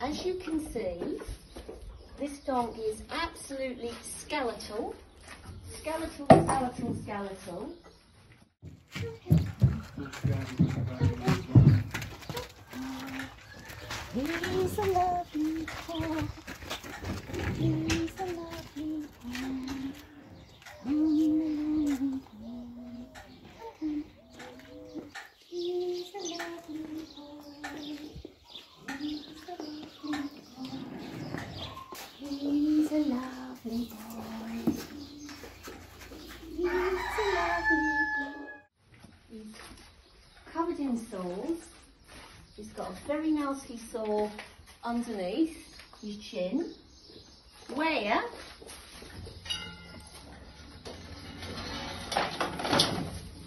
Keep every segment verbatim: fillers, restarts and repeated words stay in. as you can see, this donkey is absolutely skeletal. Skeletal, skeletal, skeletal. He's a lovely boy. He's a lovely boy. He's a lovely boy. He's a lovely boy. He's a lovely boy. He's a lovely boy. He's covered in sores. He's got a very nasty sore underneath his chin, where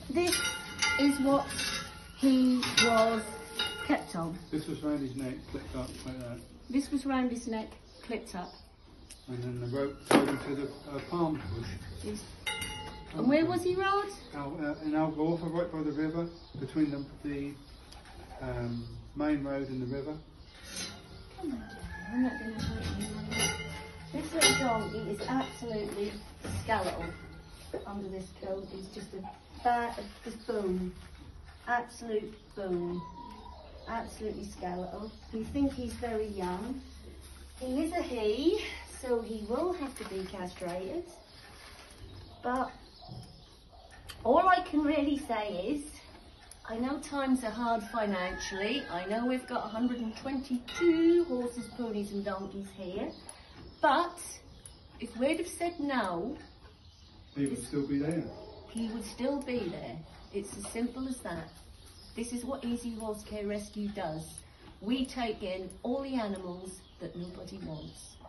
this is what he was kept on. This was round his neck, clipped up like that. This was round his neck, clipped up. And then the rope going to the uh, palm bush. Yes. And um, where was he, Rod? Al, uh, in Algorfa, right by the river, between the, the um, main road and the river. Come on, I'm not going to hurt you. This little donkey is absolutely skeletal under this coat. He's just a bat, just boom, absolute boom, absolutely skeletal. We think he's very young. He is a he, so he will have to be castrated. But all I can really say is, I know times are hard financially. I know we've got one hundred and twenty-two horses, ponies and donkeys here. But if we'd have said no, he would still be there. He would still be there. It's as simple as that. This is what Easy Horse Care Rescue does. We take in all the animals that nobody wants.